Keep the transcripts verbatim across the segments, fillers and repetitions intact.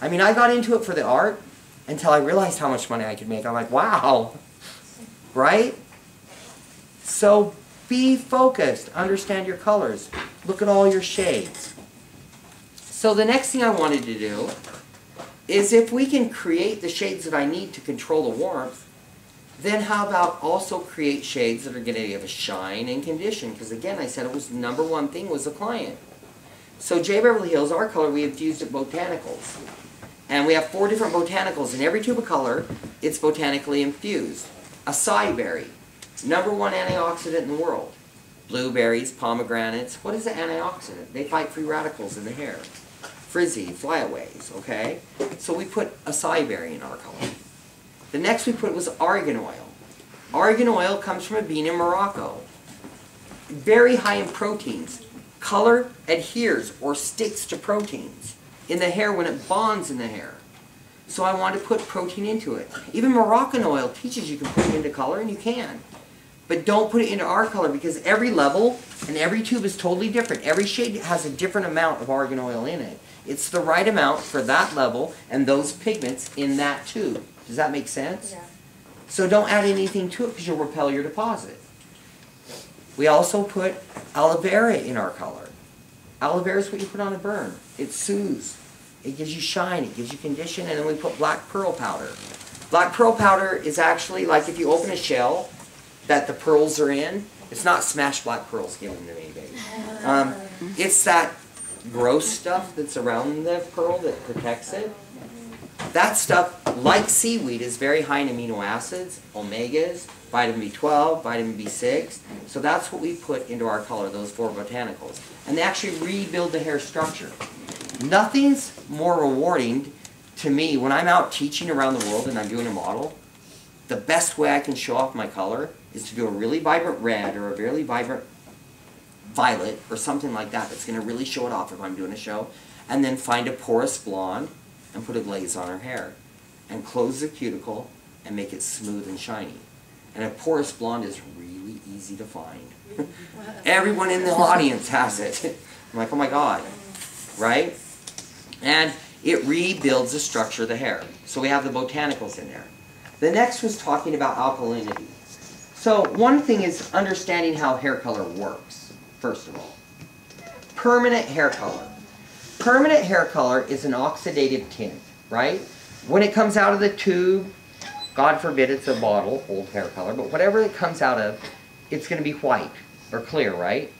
I mean, I got into it for the art until I realized how much money I could make. I'm like, wow, right? So be focused. Understand your colors. Look at all your shades. So the next thing I wanted to do is if we can create the shades that I need to control the warmth, then how about also create shades that are going to give a shine and condition? Because again, I said it was the number one thing was the client. So J Beverly Hills, our color, we have used at botanicals. And we have four different botanicals. In every tube of color, it's botanically infused. Acai berry, number one antioxidant in the world. Blueberries, pomegranates. What is an antioxidant? They fight free radicals in the hair. Frizzy, flyaways, okay? So we put acai berry in our color. The next we put was argan oil. Argan oil comes from a bean in Morocco. Very high in proteins. Color adheres or sticks to proteins in the hair when it bonds in the hair. So I want to put protein into it. Even Moroccan oil teaches you can put it into color, and you can. But don't put it into our color because every level and every tube is totally different. Every shade has a different amount of argan oil in it. It's the right amount for that level and those pigments in that tube. Does that make sense? Yeah. So don't add anything to it because you'll repel your deposit. We also put aloe vera in our color. Aloe vera is what you put on a burn. It soothes. It gives you shine. It gives you condition. And then we put black pearl powder. Black pearl powder is actually like if you open a shell that the pearls are in. It's not smashed black pearls given to me, baby. Um, it's that gross stuff that's around the pearl that protects it. That stuff, like seaweed, is very high in amino acids, omegas, vitamin B twelve, vitamin B six. So that's what we put into our color, those four botanicals. And they actually rebuild the hair structure. Nothing's more rewarding to me when I'm out teaching around the world and I'm doing a model. The best way I can show off my color is to do a really vibrant red or a really vibrant violet or something like that that's going to really show it off if I'm doing a show, and then find a porous blonde and put a glaze on her hair and close the cuticle and make it smooth and shiny. And a porous blonde is really easy to find. Everyone in the audience has it. I'm like, oh my God, right? And it rebuilds the structure of the hair. So we have the botanicals in there. The next was talking about alkalinity. So one thing is understanding how hair color works, first of all. Permanent hair color. Permanent hair color is an oxidative tint, right? When it comes out of the tube, God forbid it's a bottle, old hair color, but whatever it comes out of, it's going to be white or clear, right?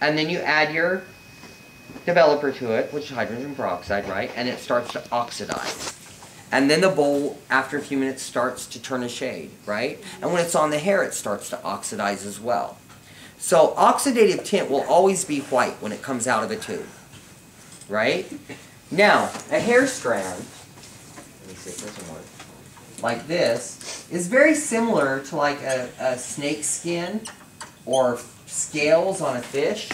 And then you add your developer to it, which is hydrogen peroxide, right? And it starts to oxidize. And then the bowl, after a few minutes, starts to turn a shade, right? And when it's on the hair, it starts to oxidize as well. So oxidative tint will always be white when it comes out of a tube, right? Now, a hair strand, let me see if there's one, like this, is very similar to like a, a snake skin or scales on a fish.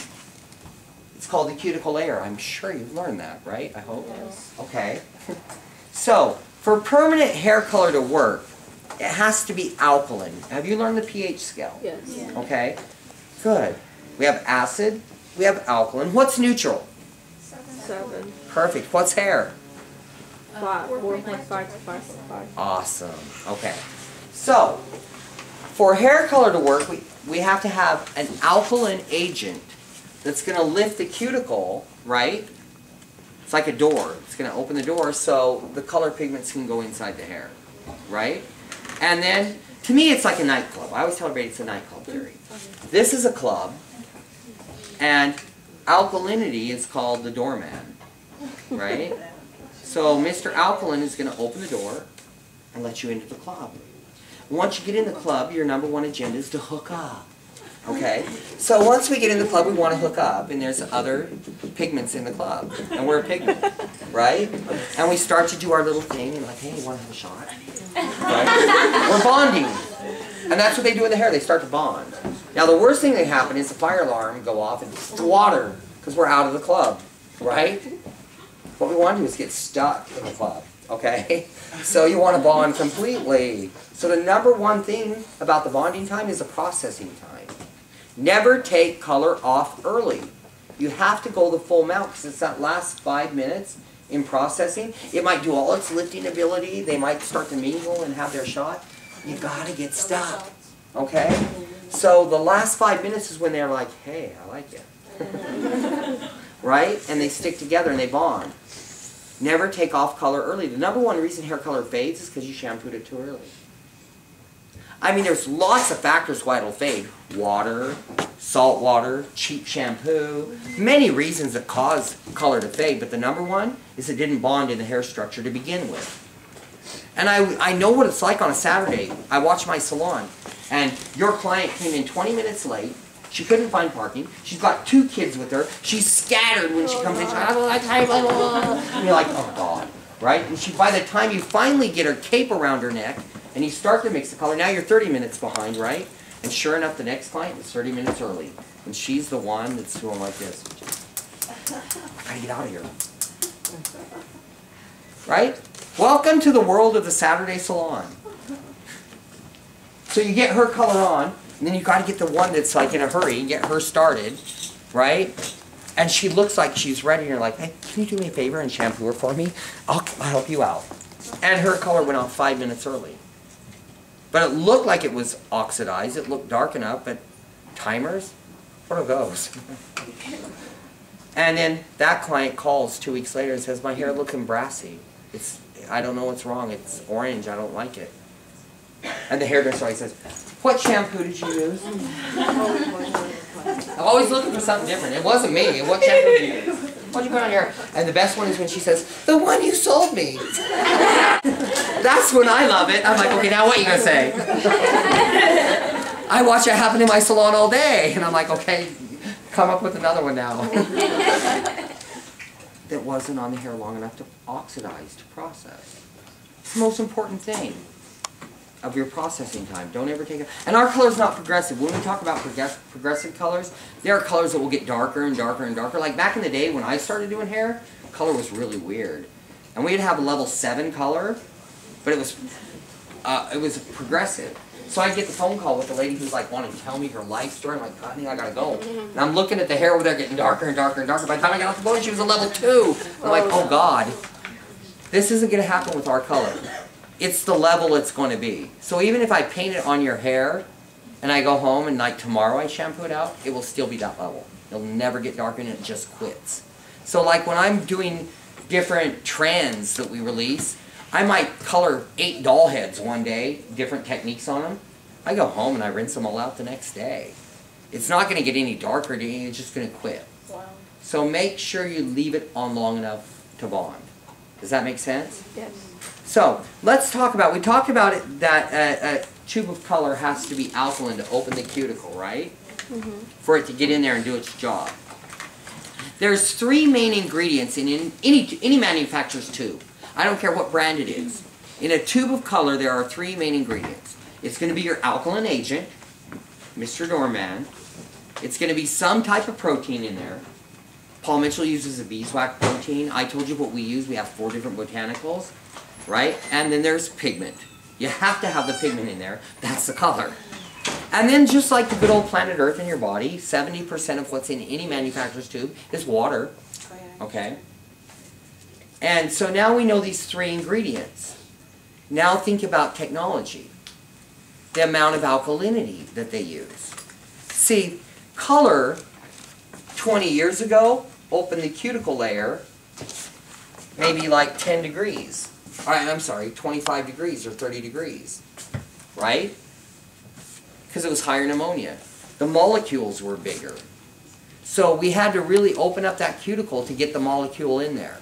It's called the cuticle layer. I'm sure you've learned that, right? I hope. Yes. Okay. So, for permanent hair color to work, it has to be alkaline. Have you learned the pH scale? Yes. Yeah. Okay. Good. We have acid. We have alkaline. What's neutral? Seven. Seven. Perfect. What's hair? Five. Four point five to five point five. Awesome. Okay. So, for hair color to work, we, we have to have an alkaline agent that's going to lift the cuticle, right? It's like a door. It's going to open the door so the color pigments can go inside the hair, right? And then, to me, it's like a nightclub. I always tell everybody it's a nightclub theory. This is a club, and alkalinity is called the doorman, right? So Mister Alkaline is going to open the door and let you into the club. Once you get in the club, your number one agenda is to hook up. Okay, so once we get in the club, we want to hook up, and there's other pigments in the club, and we're a pigment, right? And we start to do our little thing, and like, hey, you want to have a shot? Right? We're bonding, and that's what they do in the hair. They start to bond. Now, the worst thing that happen is the fire alarm go off, and it's water, because we're out of the club, right? What we want to do is get stuck in the club, okay? So you want to bond completely. So the number one thing about the bonding time is the processing time. Never take color off early. You have to go the full amount because it's that last five minutes in processing. It might do all its lifting ability. They might start to mingle and have their shot. You gotta get stuck, okay? So the last five minutes is when they're like, hey, I like it. Right? And they stick together and they bond. Never take off color early. The number one reason hair color fades is because you shampooed it too early. I mean, there's lots of factors why it'll fade. Water, salt water, cheap shampoo. Many reasons that cause color to fade, but the number one is it didn't bond in the hair structure to begin with. And I, I know what it's like on a Saturday. I watch my salon, and your client came in twenty minutes late. She couldn't find parking. She's got two kids with her. She's scattered when she comes in. And you're like, oh, God, right? And she, by the time you finally get her cape around her neck, and you start to mix the color, now you're thirty minutes behind, right? And sure enough, the next client was thirty minutes early. And she's the one that's doing like this. I gotta get out of here. Right? Welcome to the world of the Saturday salon. So you get her color on, and then you gotta get the one that's like in a hurry and get her started, right? And she looks like she's ready, and you're like, hey, can you do me a favor and shampoo her for me? I'll, I'll help you out. And her color went off five minutes early. But it looked like it was oxidized. It looked dark enough, but timers? What are those? And then that client calls two weeks later and says, my hair looking brassy. It's, I don't know what's wrong. It's orange. I don't like it. And the hairdresser always says, what shampoo did you use? I'm always looking for something different. It wasn't me. What shampoo did you use? What did you put on your hair? And the best one is when she says, the one you sold me. That's when I love it. I'm like, okay, now what are you going to say? I watch it happen in my salon all day. And I'm like, okay, come up with another one now. That wasn't on the hair long enough to oxidize, to process. It's the most important thing of your processing time. Don't ever take it. And our color is not progressive. When we talk about progress, progressive colors, there are colors that will get darker and darker and darker. Like back in the day when I started doing hair, color was really weird. And we'd have a level seven color, but it was uh, it was progressive. So I'd get the phone call with the lady who's like wanting to tell me her life story. I'm like, God, I gotta go. And I'm looking at the hair over there getting darker and darker and darker. By the time I got off the phone, she was a level two. I'm like, oh God, this isn't gonna happen with our color. It's the level it's going to be. So even if I paint it on your hair and I go home and like tomorrow I shampoo it out, it will still be that level. It'll never get darker and it just quits. So like when I'm doing different trends that we release, I might color eight doll heads one day, different techniques on them. I go home and I rinse them all out the next day. It's not going to get any darker, it's just going to quit. Wow. So make sure you leave it on long enough to bond. Does that make sense? Yes. So let's talk about, we talked about it that a, a tube of color has to be alkaline to open the cuticle, right? Mm-hmm. For it to get in there and do its job. There's three main ingredients in, in any, any manufacturer's tube. I don't care what brand it is. In a tube of color, there are three main ingredients. It's going to be your alkaline agent, Mister Doorman. It's going to be some type of protein in there. Paul Mitchell uses a beeswax protein. I told you what we use. We have four different botanicals. Right? And then there's pigment. You have to have the pigment in there. That's the color. And then just like the good old planet Earth in your body, seventy percent of what's in any manufacturer's tube is water. Okay? And so now we know these three ingredients. Now think about technology. The amount of alkalinity that they use. See, color twenty years ago opened the cuticle layer maybe like ten degrees. All right, I'm sorry, twenty-five degrees or thirty degrees, right? Because it was higher pneumonia. The molecules were bigger. So we had to really open up that cuticle to get the molecule in there.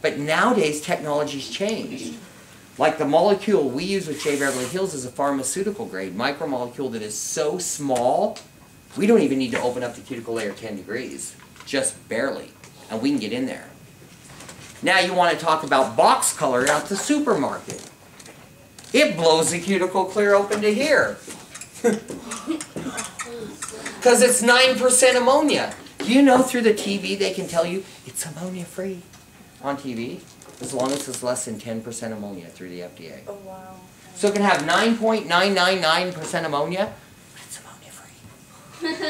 But nowadays, technology's changed. Like the molecule we use with J Beverly Hills is a pharmaceutical grade micromolecule that is so small, we don't even need to open up the cuticle layer ten degrees, just barely, and we can get in there. Now you want to talk about box color at the supermarket. It blows the cuticle clear open to here. Because it's nine percent ammonia. Do you know through the T V they can tell you it's ammonia free on T V? As long as it's less than ten percent ammonia through the F D A. Oh, wow. So it can have nine point nine nine nine percent ammonia, but it's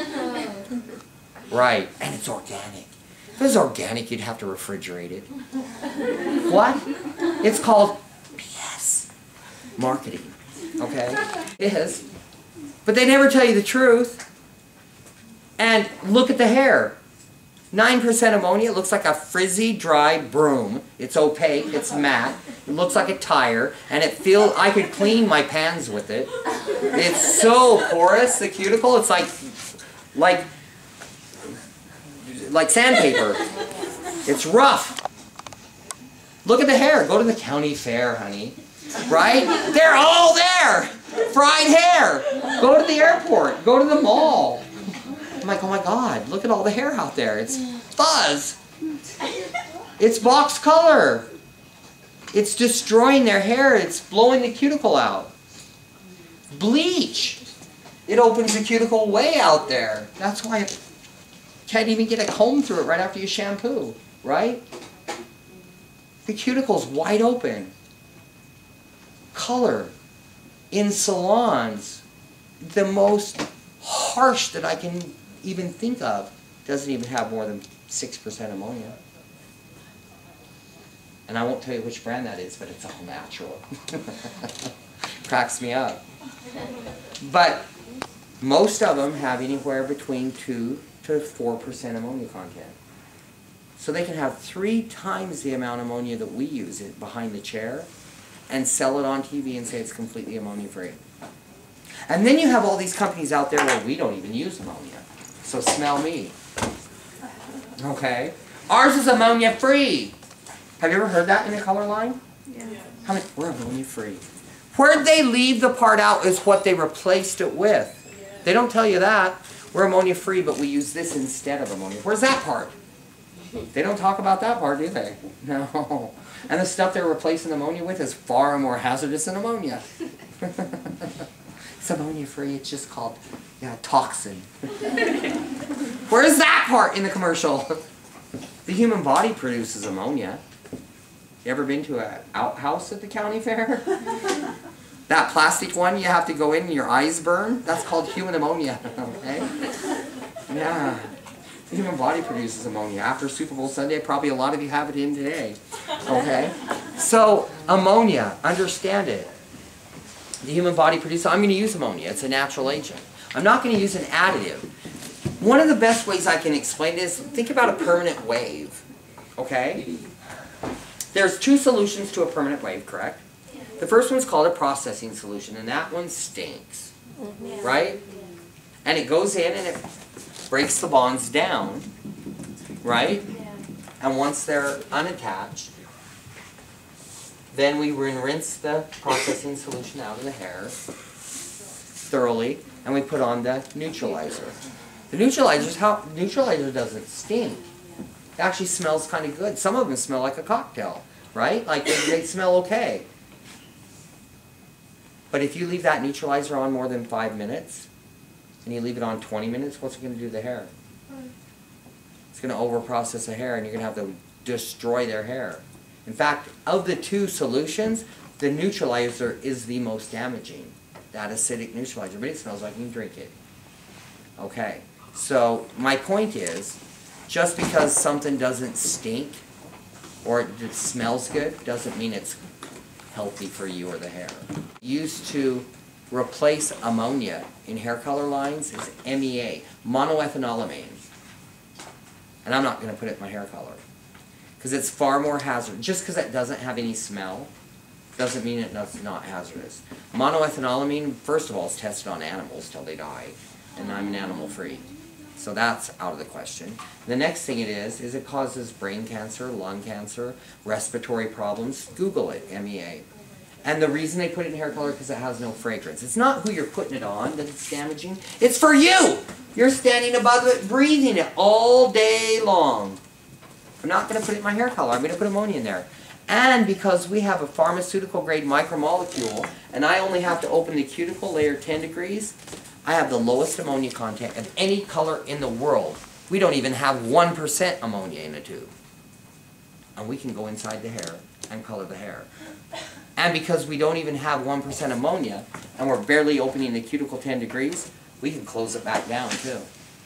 ammonia free. Right, and it's organic. If it was organic, you'd have to refrigerate it. What? It's called B S. Marketing. Okay? It is. But they never tell you the truth. And look at the hair. nine percent ammonia. It looks like a frizzy, dry broom. It's opaque. It's matte. It looks like a tire. And it feels... I could clean my pans with it. It's so porous, the cuticle. It's like... Like... Like sandpaper. It's rough. Look at the hair. Go to the county fair, honey. Right? They're all there. Fried hair. Go to the airport. Go to the mall. I'm like, oh my God, look at all the hair out there. It's fuzz. It's box color. It's destroying their hair. It's blowing the cuticle out. Bleach. It opens the cuticle way out there. That's why it can't even get a comb through it right after you shampoo, right? The cuticle's wide open. Color in salons, the most harsh that I can even think of, doesn't even have more than six percent ammonia. And I won't tell you which brand that is, but it's all natural. Cracks me up. But most of them have anywhere between two to four percent ammonia content. So they can have three times the amount of ammonia that we use it behind the chair and sell it on T V and say it's completely ammonia-free. And then you have all these companies out there where we don't even use ammonia. So smell me. Okay? Ours is ammonia-free. Have you ever heard that in the color line? Yeah. How many? We're ammonia-free. Where'd they leave the part out is what they replaced it with. They don't tell you that. We're ammonia-free, but we use this instead of ammonia. Where's that part? They don't talk about that part, do they? No. And the stuff they're replacing ammonia with is far more hazardous than ammonia. It's ammonia-free. It's just called, yeah, toxin. Where's that part in the commercial? The human body produces ammonia. You ever been to an outhouse at the county fair? That plastic one you have to go in and your eyes burn? That's called human ammonia, okay? Yeah. The human body produces ammonia. After Super Bowl Sunday, probably a lot of you have it in today, okay? So, ammonia, understand it. The human body produces, I'm going to use ammonia. It's a natural agent. I'm not going to use an additive. One of the best ways I can explain this, think about a permanent wave, okay? There's two solutions to a permanent wave, correct? The first one's called a processing solution, and that one stinks, right? And it goes in and it breaks the bonds down, right? And once they're unattached, then we rinse the processing solution out of the hair thoroughly, and we put on the neutralizer. The neutralizer's how, neutralizer doesn't stink. It actually smells kind of good. Some of them smell like a cocktail, right? Like they, they smell okay. But if you leave that neutralizer on more than five minutes, and you leave it on twenty minutes, what's it going to do to the hair? It's going to overprocess the hair, and you're going to have to destroy their hair. In fact, of the two solutions, the neutralizer is the most damaging. That acidic neutralizer, but it smells like you can drink it. Okay, so my point is, just because something doesn't stink, or it smells good, doesn't mean it's healthy for you or the hair. Used to replace ammonia in hair color lines is M E A, monoethanolamine. And I'm not going to put it in my hair color because it's far more hazardous. Just because it doesn't have any smell doesn't mean it's not hazardous. Monoethanolamine, first of all, is tested on animals till they die, and I'm an animal free. So that's out of the question. The next thing it is, is it causes brain cancer, lung cancer, respiratory problems. Google it, M E A. And the reason they put it in hair color is because it has no fragrance. It's not who you're putting it on that it's damaging. It's for you! You're standing above it, breathing it all day long. I'm not going to put it in my hair color. I'm going to put ammonia in there. And because we have a pharmaceutical-grade micromolecule, and I only have to open the cuticle layer ten degrees, I have the lowest ammonia content of any color in the world. We don't even have one percent ammonia in a tube. And we can go inside the hair and color the hair. And because we don't even have one percent ammonia, and we're barely opening the cuticle ten degrees, we can close it back down too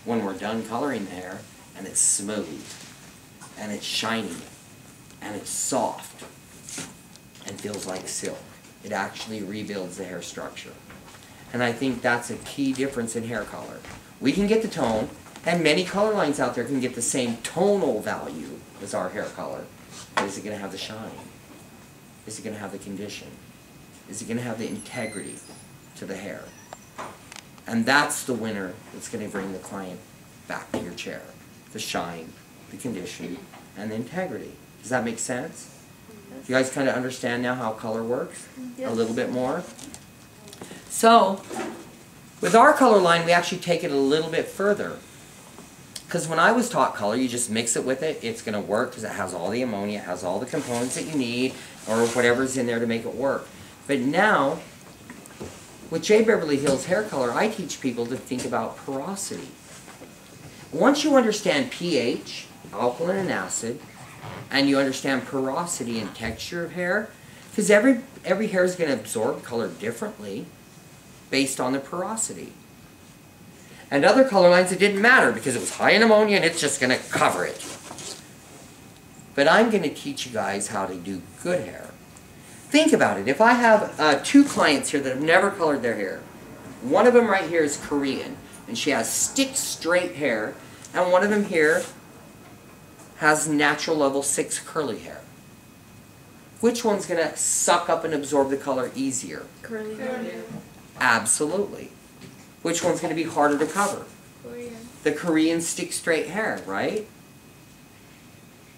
when we're done coloring the hair, and it's smooth. and it's shiny, and it's soft, and feels like silk. It actually rebuilds the hair structure. And I think that's a key difference in hair color. We can get the tone, and many color lines out there can get the same tonal value as our hair color. But is it going to have the shine? Is it going to have the condition? Is it going to have the integrity to the hair? And that's the winner that's going to bring the client back to your chair. The shine, the condition, and the integrity. Does that make sense? You guys kind of understand now how color works? Yes. A little bit more? So, with our color line, we actually take it a little bit further. Because when I was taught color, you just mix it with it. It's going to work because it has all the ammonia, it has all the components that you need, or whatever's in there to make it work. But now, with J Beverly Hills hair color, I teach people to think about porosity. Once you understand pH, alkaline and acid, and you understand porosity and texture of hair, because every, every hair is going to absorb color differently based on the porosity. And other color lines, it didn't matter because it was high in ammonia and it's just going to cover it. But I'm going to teach you guys how to do good hair. Think about it. If I have uh, two clients here that have never colored their hair, one of them right here is Korean, and she has stick straight hair, and one of them here has natural level six curly hair. Which one's going to suck up and absorb the color easier? Curly hair. Absolutely. Which one's going to be harder to cover? Korean. The Korean stick straight hair, right?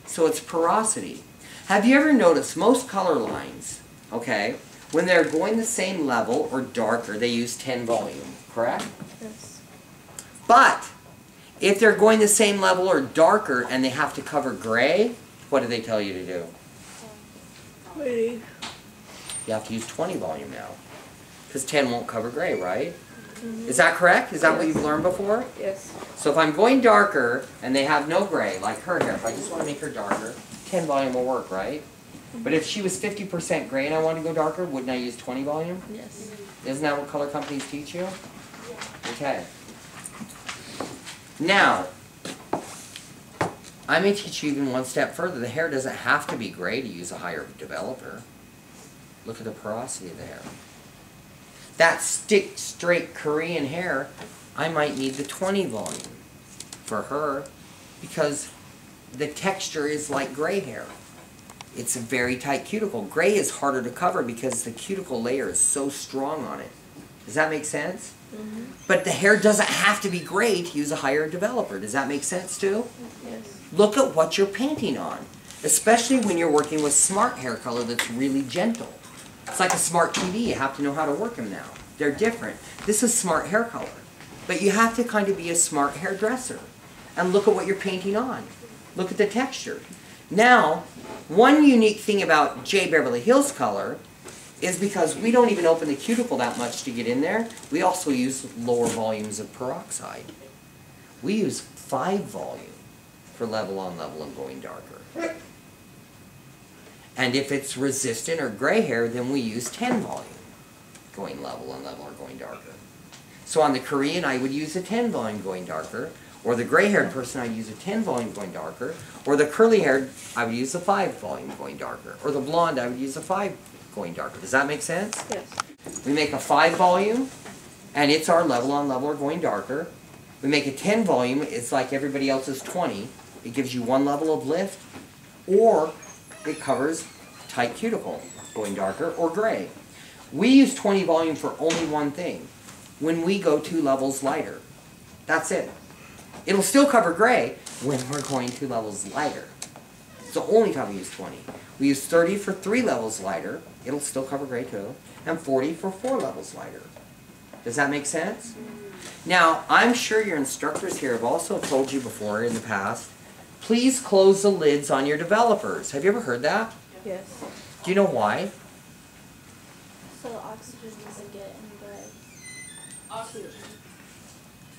So it's porosity. Have you ever noticed most color lines, okay, when they're going the same level or darker, they use ten volume, correct? Yes. But if they're going the same level or darker and they have to cover gray, what do they tell you to do? twenty. You have to use twenty volume now. Because ten won't cover gray, right? Mm-hmm. Is that correct? Is that yes. what you've learned before? Yes. So if I'm going darker and they have no gray, like her hair, if I just want to make her darker, ten volume will work, right? Mm-hmm. But if she was fifty percent gray and I wanted to go darker, wouldn't I use twenty volume? Yes. Isn't that what color companies teach you? Yeah. Okay. Now, I may teach you even one step further. The hair doesn't have to be gray to use a higher developer. Look at the porosity of the hair. That stick straight Korean hair, I might need the twenty volume for her because the texture is like gray hair. It's a very tight cuticle. Gray is harder to cover because the cuticle layer is so strong on it. Does that make sense? Mm-hmm. But the hair doesn't have to be gray to use a higher developer. Does that make sense too? Yes. Look at what you're painting on, especially when you're working with smart hair color that's really gentle. It's like a smart T V. You have to know how to work them now. They're different. This is smart hair color. But you have to kind of be a smart hairdresser. And look at what you're painting on. Look at the texture. Now, one unique thing about J Beverly Hills color is because we don't even open the cuticle that much to get in there. We also use lower volumes of peroxide. We use five volume for level on level and going darker. And if it's resistant or gray hair, then we use ten volume, going level and level or going darker. So on the Korean, I would use a ten volume going darker, or the gray-haired person, I would use a ten volume going darker, or the curly-haired, I would use a five volume going darker, or the blonde, I would use a five going darker. Does that make sense? Yes. We make a five volume, and it's our level on level or going darker. We make a ten volume, it's like everybody else's twenty. It gives you one level of lift, or it covers tight cuticle, going darker, or gray. We use twenty volume for only one thing. When we go two levels lighter, that's it. It'll still cover gray when we're going two levels lighter. It's the only time we use twenty. We use thirty for three levels lighter. It'll still cover gray too. And forty for four levels lighter. Does that make sense? Now, I'm sure your instructors here have also told you before in the past, please close the lids on your developers. Have you ever heard that? Yes. Do you know why? So oxygen doesn't get in the oxygen.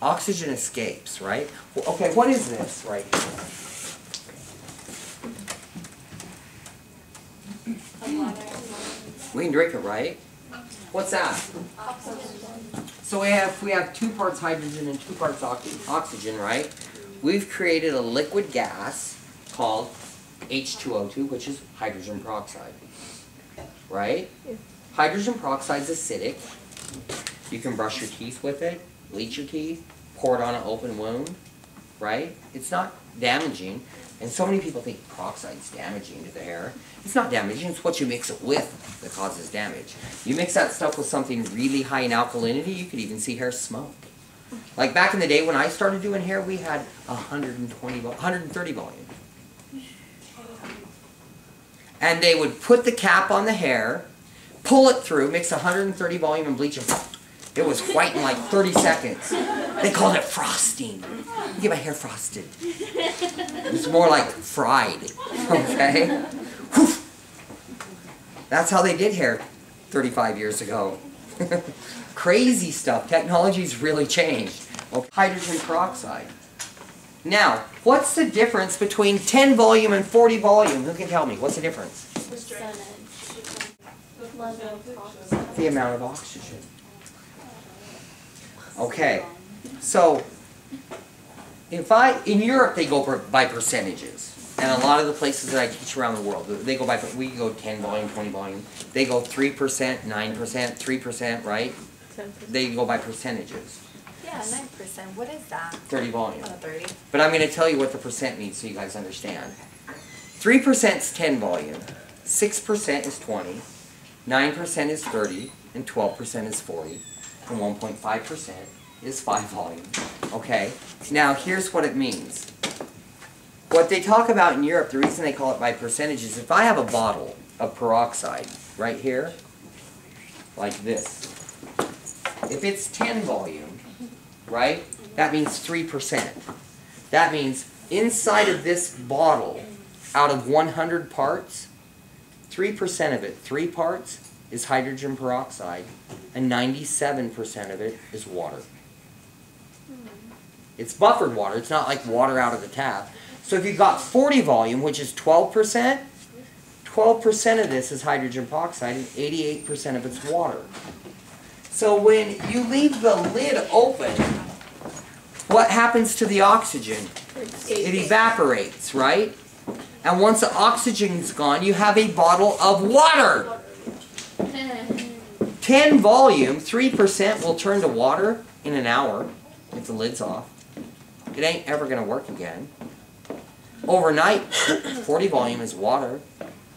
Oxygen escapes, right? Well, okay, what is this right here? We can drink it, right? What's that? Oxygen. So we have, we have two parts hydrogen and two parts oxygen, right? We've created a liquid gas called H two O two, which is hydrogen peroxide, right? Yeah. Hydrogen peroxide is acidic. You can brush your teeth with it, bleach your teeth, pour it on an open wound, right? It's not damaging. And so many people think peroxide's damaging to the hair. It's not damaging. It's what you mix it with that causes damage. You mix that stuff with something really high in alkalinity, you could even see hair smoke. Like back in the day when I started doing hair, we had one hundred twenty, one hundred thirty volume. And they would put the cap on the hair, pull it through, mix one hundred thirty volume and bleach it. It was white in like thirty seconds. They called it frosting. I get my hair frosted. It's more like fried, okay? Whew. That's how they did hair thirty-five years ago. Crazy stuff. Technology's really changed. Okay. Hydrogen peroxide. Now, what's the difference between ten volume and forty volume? Who can tell me? What's the difference? The amount of oxygen. Okay, so if I in Europe they go per, by percentages, and a lot of the places that I teach around the world they go by. We go ten volume, twenty volume. They go three percent, nine percent, three percent, right? ten percent. They go by percentages. Yeah, nine percent. What is that? Thirty volume. Oh, thirty. But I'm going to tell you what the percent means so you guys understand. Three percent is ten volume. Six percent is twenty. Nine percent is thirty, and twelve percent is forty. And one point five percent is five volume. Okay, now here's what it means. What they talk about in Europe, the reason they call it by percentage is if I have a bottle of peroxide right here, like this, if it's ten volume, right, that means three percent. That means inside of this bottle, out of one hundred parts, three percent of it, three parts, is hydrogen peroxide, and ninety-seven percent of it is water. It's buffered water. It's not like water out of the tap. So if you've got forty volume, which is twelve percent, twelve percent of this is hydrogen peroxide, and eighty-eight percent of it's water. So when you leave the lid open, what happens to the oxygen? It evaporates, right? And once the oxygen's gone, you have a bottle of water. ten volume, three percent will turn to water in an hour if the lid's off. It ain't ever going to work again. Overnight, forty volume is water.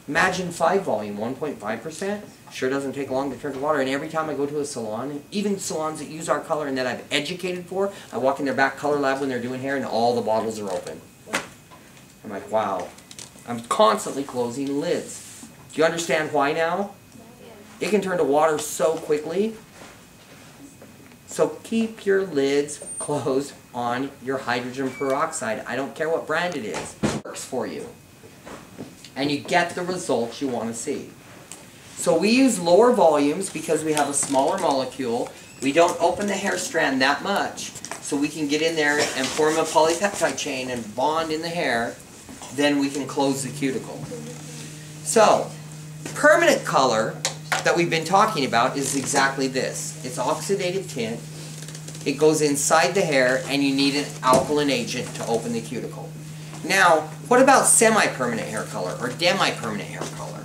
Imagine five volume, one point five percent. Sure doesn't take long to turn to water. And every time I go to a salon, even salons that use our color and that I've educated for, I walk in their back color lab when they're doing hair and all the bottles are open. I'm like, wow. I'm constantly closing lids. Do you understand why now? It can turn to water so quickly. So keep your lids closed on your hydrogen peroxide. I don't care what brand it is. It works for you. And you get the results you want to see. So we use lower volumes because we have a smaller molecule. We don't open the hair strand that much. So we can get in there and form a polypeptide chain and bond in the hair. Then we can close the cuticle. So, permanent color that we've been talking about is exactly this. It's oxidative tint. It goes inside the hair and you need an alkaline agent to open the cuticle. Now, what about semi-permanent hair color or demi-permanent hair color?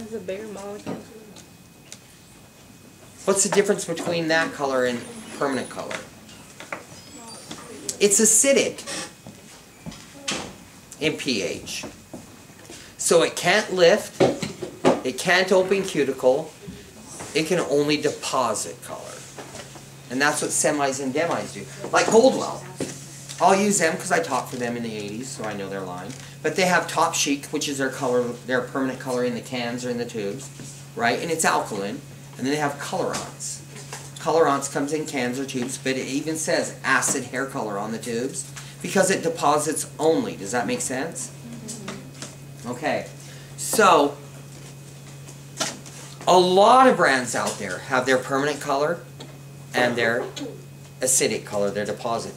It's a bigger molecule. What's the difference between that color and permanent color? It's acidic in pH. So it can't lift. It can't open cuticle. It can only deposit color. And that's what semis and demis do. Like Goldwell. I'll use them because I taught for them in the eighties, so I know their line. But they have Top Chic, which is their color, their permanent color in the cans or in the tubes, right? And it's alkaline. And then they have Colorons. Colorons comes in cans or tubes, but it even says acid hair color on the tubes because it deposits only. Does that make sense? Okay. So a lot of brands out there have their permanent color and their acidic color, their deposit.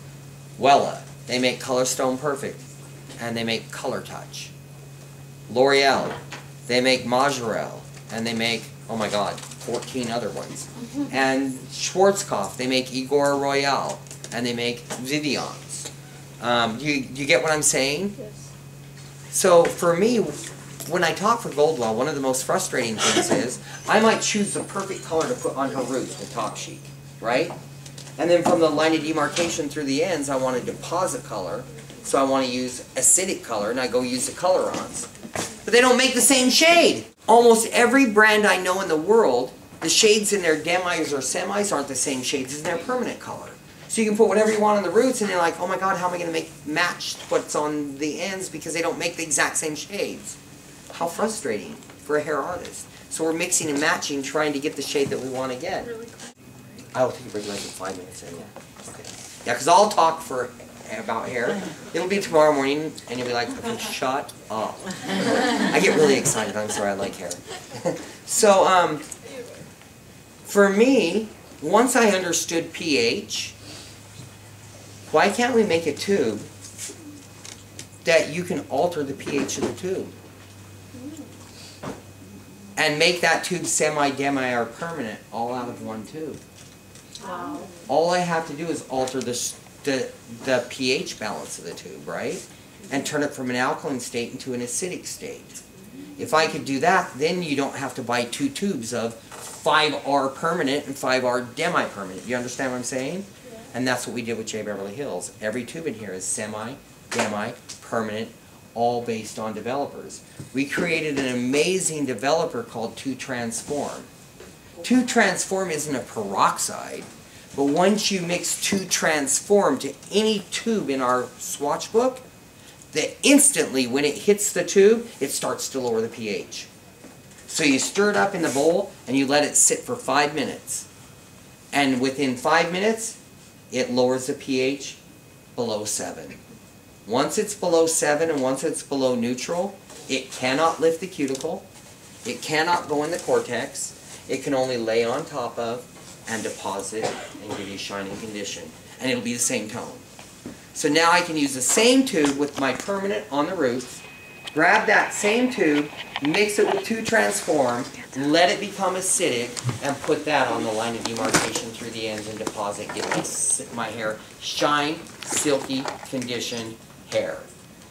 Wella, they make Color Stone Perfect, and they make Color Touch. L'Oreal, they make Majirel, and they make, oh my god, fourteen other ones. And Schwarzkopf, they make Igora Royale, and they make Vidions. Um, you, you get what I'm saying? Yes. So for me, when I talk for Goldwell, one of the most frustrating things is I might choose the perfect color to put on her roots with Top Chic, right? And then from the line of demarcation through the ends, I want to deposit color, so I want to use acidic color, and I go use the Colorons. But they don't make the same shade. Almost every brand I know in the world, the shades in their demis or semis aren't the same shades as their permanent color. So you can put whatever you want on the roots, and you're like, oh my god, how am I going to make match what's on the ends because they don't make the exact same shades? How frustrating for a hair artist. So we're mixing and matching, trying to get the shade that we want to get. I'll take a break like in five minutes anyway. Okay. Yeah, because I'll talk for about hair. It'll be tomorrow morning, and you'll be like, okay, shut up. I get really excited. I'm sorry, I like hair. So, um, for me, once I understood pH, why can't we make a tube that you can alter the pH of the tube? And make that tube semi-demi or permanent all out of one tube. Wow. All I have to do is alter the, the, the pH balance of the tube, right? And turn it from an alkaline state into an acidic state. If I could do that, then you don't have to buy two tubes of five R permanent and five R demi-permanent. You understand what I'm saying? Yeah. And that's what we did with J Beverly Hills. Every tube in here is semi, demi, permanent, all based on developers. We created an amazing developer called two transform. two transform isn't a peroxide, but once you mix two transform to any tube in our swatch book, that instantly when it hits the tube, it starts to lower the pH. So you stir it up in the bowl and you let it sit for five minutes. And within five minutes, it lowers the pH below seven. Once it's below seven and once it's below neutral, it cannot lift the cuticle, it cannot go in the cortex, it can only lay on top of and deposit and give you shining condition. And it'll be the same tone. So now I can use the same tube with my permanent on the roots, grab that same tube, mix it with two transform, let it become acidic, and put that on the line of demarcation through the ends and deposit, give my, my hair shine, silky, conditioned hair.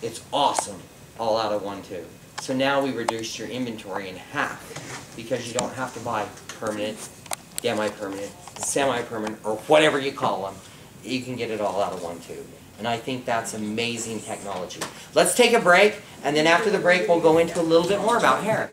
It's awesome, all out of one tube. So now we reduced your inventory in half because you don't have to buy permanent, demi-permanent, semi-permanent, or whatever you call them. You can get it all out of one tube. And I think that's amazing technology. Let's take a break, and then after the break, we'll go into a little bit more about hair.